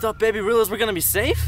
thought baby Rillas were gonna be safe?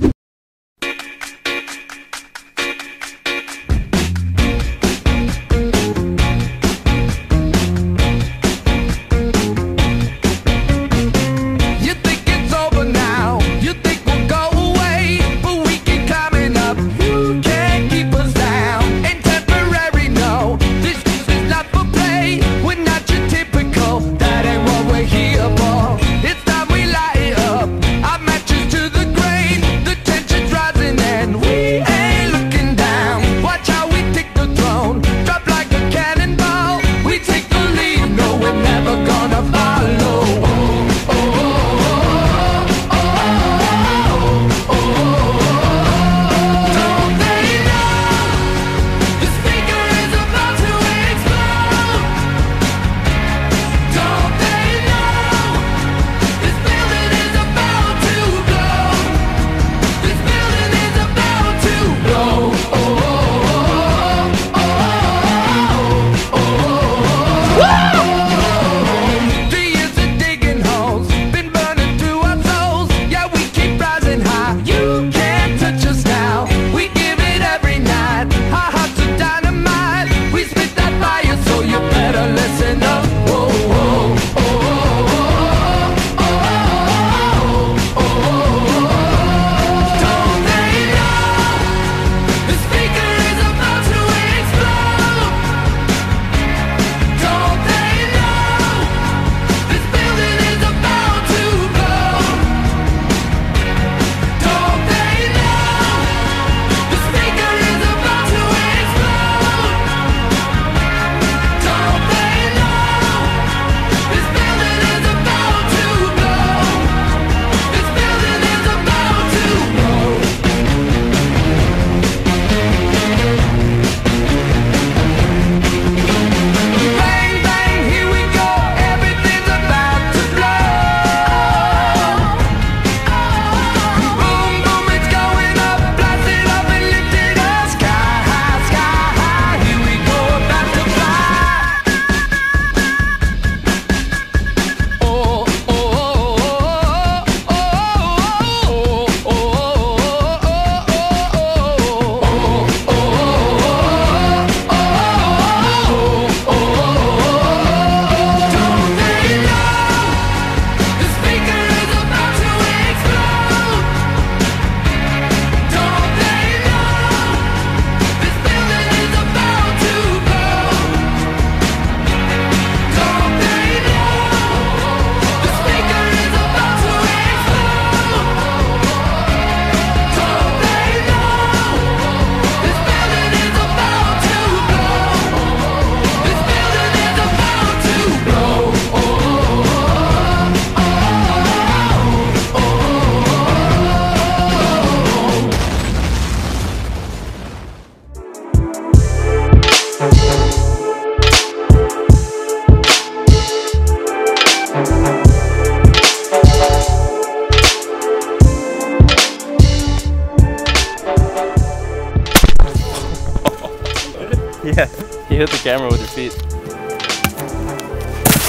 Yeah, you hit the camera with your feet.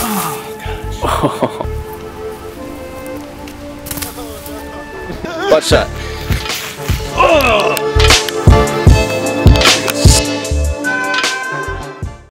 Oh, gosh. Oh. Butt shot. Oh!